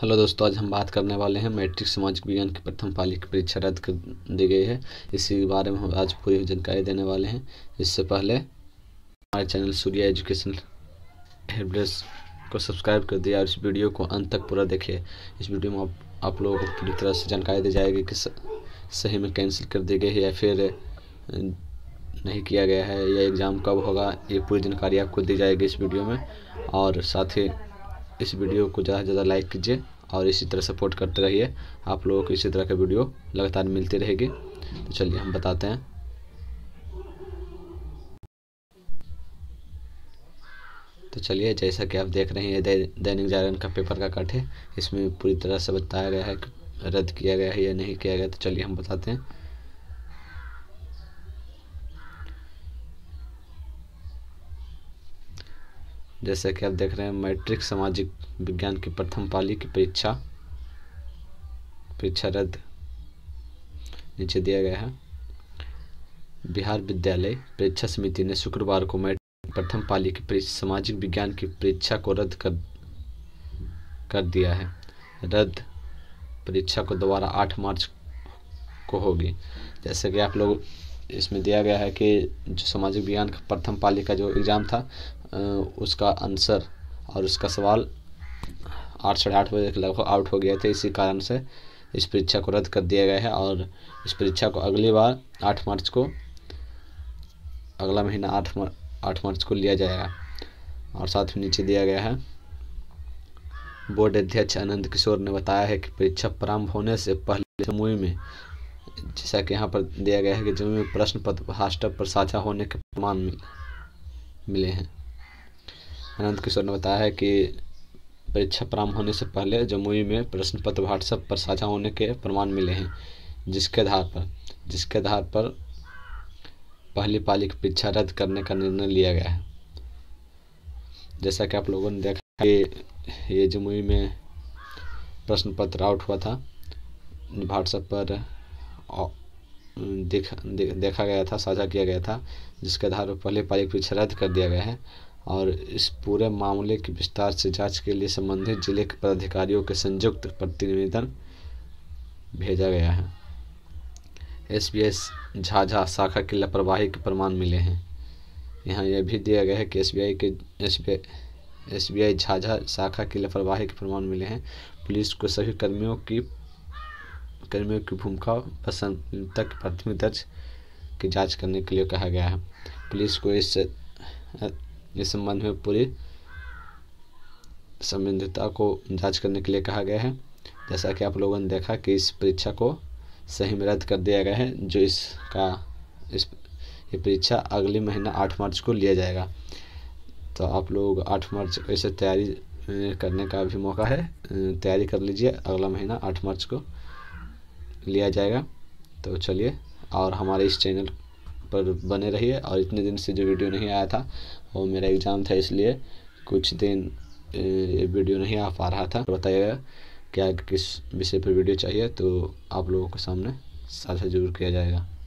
Hello दोस्तों, आज हम बात करने वाले हैं मैट्रिक सामाजिक विज्ञान की प्रथम पाली की परीक्षा रद्द कर दी गई है। इसी बारे में हम आज पूरी जानकारी देने वाले हैं। इससे पहले हमारे channel Surya educational help desk को सब्सक्राइब कर दिया और इस वीडियो को अंत तक पूरा देखिए। इस वीडियो में आप लोगों को पूरी तरह से जानकारी दी जाएगी कि सही में कैंसिल कर दी गई है या फिर नहीं किया गया है या एग्ज़ाम कब होगा, ये पूरी जानकारी आपको दी जाएगी इस वीडियो में। और साथ ही इस वीडियो को ज़्यादा से ज़्यादा लाइक कीजिए और इसी तरह सपोर्ट करते रहिए। आप लोगों को इसी तरह का वीडियो लगातार मिलती रहेगी। तो चलिए हम बताते हैं। तो चलिए, जैसा कि आप देख रहे हैं दैनिक जागरण का पेपर का कट है। इसमें पूरी तरह से बताया गया है कि रद्द किया गया है या नहीं किया गया। तो चलिए हम बताते हैं। जैसा कि आप देख रहे हैं, मैट्रिक सामाजिक विज्ञान की प्रथम पाली की परीक्षा रद्द नीचे दिया गया है। बिहार विद्यालय परीक्षा समिति ने शुक्रवार को मैट्रिक प्रथम पाली की सामाजिक विज्ञान की परीक्षा को रद्द कर दिया है। रद्द परीक्षा को दोबारा 8 मार्च को होगी। जैसे कि आप लोग इसमें दिया गया है कि जो सामाजिक विज्ञान का प्रथम पाली का जो एग्ज़ाम था उसका आंसर और उसका सवाल 8:30 बजे के लगभग आउट हो गया था। इसी कारण से इस परीक्षा को रद्द कर दिया गया है और इस परीक्षा को अगली बार 8 मार्च को, अगला महीना 8 मार्च को लिया जाएगा। और साथ में नीचे दिया गया है, बोर्ड अध्यक्ष आनंद किशोर ने बताया है कि परीक्षा प्रारंभ होने से पहले जमुई में, जैसा कि यहाँ पर दिया गया है कि जमुई में प्रश्न पत्र हास्टअप पर साझा होने के प्रमाण मिले हैं। आनंद किशोर ने बताया है कि परीक्षा प्रारंभ होने से पहले जमुई में प्रश्न पत्र व्हाट्सएप पर साझा होने के प्रमाण मिले हैं, जिसके आधार पर पहली पाली की परीक्षा रद्द करने का निर्णय लिया गया है। जैसा कि आप लोगों ने देखा कि ये जमुई में प्रश्न पत्र आउट हुआ था, व्हाट्सएप पर देखा गया था, साझा किया गया था, जिसके आधार पर पहली पाली की परीक्षा रद्द कर दिया गया है। और इस पूरे मामले की विस्तार से जांच के लिए संबंधित जिले के पदाधिकारियों के संयुक्त प्रतिनिवेदन भेजा गया है। एसबीआई झाझा शाखा की लापरवाही के प्रमाण मिले हैं। यहाँ यह भी दिया गया है कि एसबीआई झाझा शाखा की लापरवाही के प्रमाण मिले हैं। पुलिस को सभी कर्मियों की भूमिका पसंद तक प्राथमिक दर्ज की जांच करने के लिए कहा गया है। पुलिस को इस संबंध में पूरी संबंधितता को जांच करने के लिए कहा गया है। जैसा कि आप लोगों ने देखा कि इस परीक्षा को सही में रद्द कर दिया गया है, जो ये परीक्षा अगले महीना 8 मार्च को लिया जाएगा। तो आप लोग 8 मार्च को इसे तैयारी करने का भी मौका है, तैयारी कर लीजिए। अगला महीना 8 मार्च को लिया जाएगा। तो चलिए, और हमारे इस चैनल पर बने रहिए। और इतने दिन से जो वीडियो नहीं आया था वो मेरा एग्ज़ाम था, इसलिए कुछ दिन वीडियो नहीं आ पा रहा था। बताइएगा क्या किस विषय पर वीडियो चाहिए तो आप लोगों के सामने साझा जरूर किया जाएगा।